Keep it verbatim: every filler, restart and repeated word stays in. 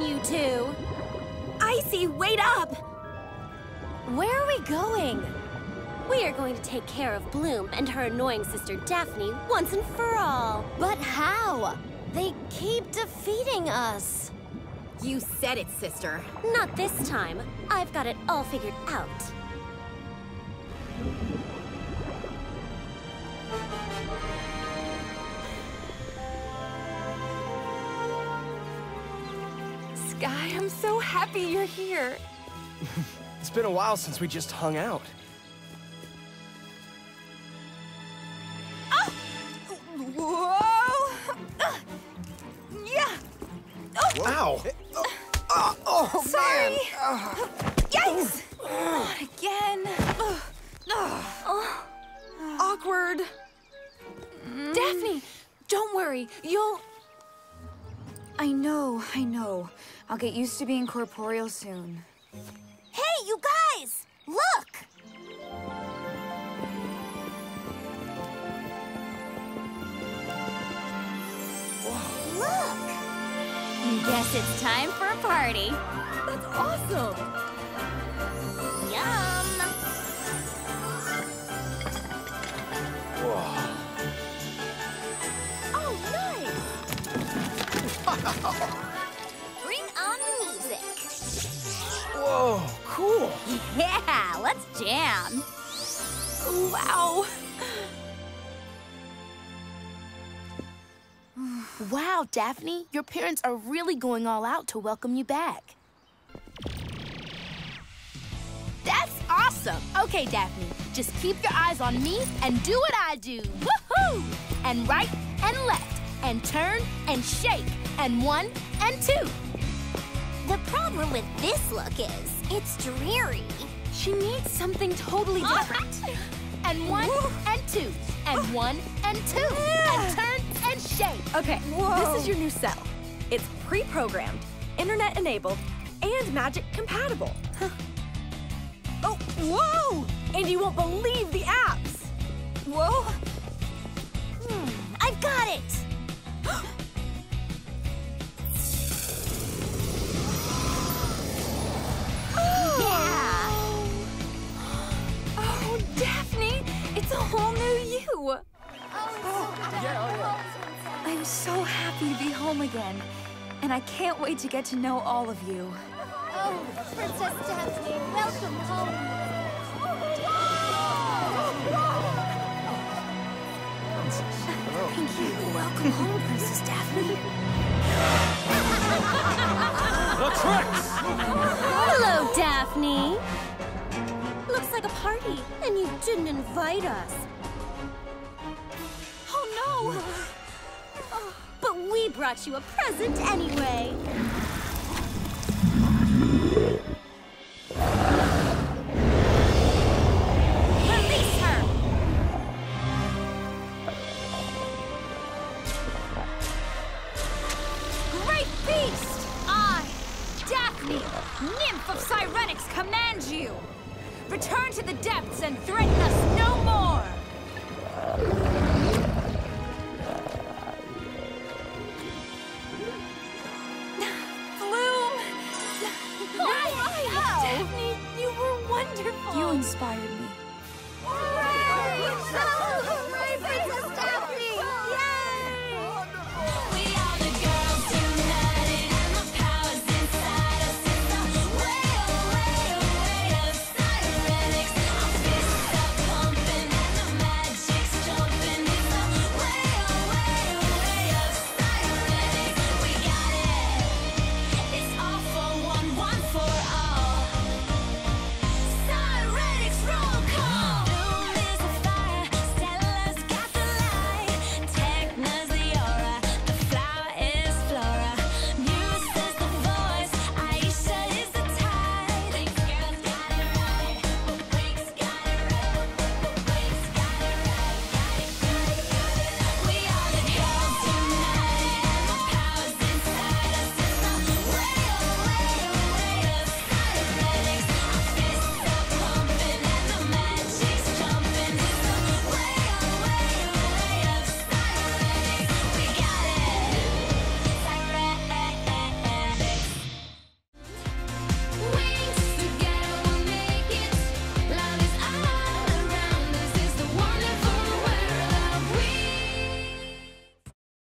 on, you two! Icy, wait up! Where are we going? We are going to take care of Bloom and her annoying sister Daphne once and for all. But how? They keep defeating us. You said it, sister. Not this time. I've got it all figured out. Guy, I'm so happy you're here. It's been a while since we just hung out. Oh! Whoa! Uh, yeah! Oh. Wow! Uh, uh, oh, sorry! Man. Uh. Yikes! Oh. Not again. Uh. Oh. Awkward. Mm. Daphne, don't worry. You'll... I know, I know. I'll get used to being corporeal soon. Hey, you guys! Look! Whoa. Look! Guess it's time for a party. That's awesome! Yum! Whoa. Bring on the music. Whoa, cool. Yeah, let's jam. Wow. Wow, Daphne, your parents are really going all out to welcome you back. That's awesome. Okay, Daphne, just keep your eyes on me and do what I do. Woohoo! And right and left. And turn and shake, and one and two. The problem with this look is it's dreary. She needs something totally different. And one and two, and one and two, and turn and shake. Okay, Whoa. This is your new cell. It's pre-programmed, internet-enabled, and magic-compatible. Huh. Oh, whoa! And you won't believe the apps. Whoa! Hmm, I've got it. Oh. Yeah. Oh, Daphne, it's a whole new you. Oh, oh, yeah, yeah. I'm so happy to be home again, and I can't wait to get to know all of you. Oh, Princess Daphne, welcome home. Thank you. Welcome home, Princess Daphne. The tricks! Hello, Daphne. Looks like a party, and you didn't invite us. Oh, no! Oh, but we brought you a present anyway. Nymph of Sirenix commands you! Return to the depths and threaten us no more!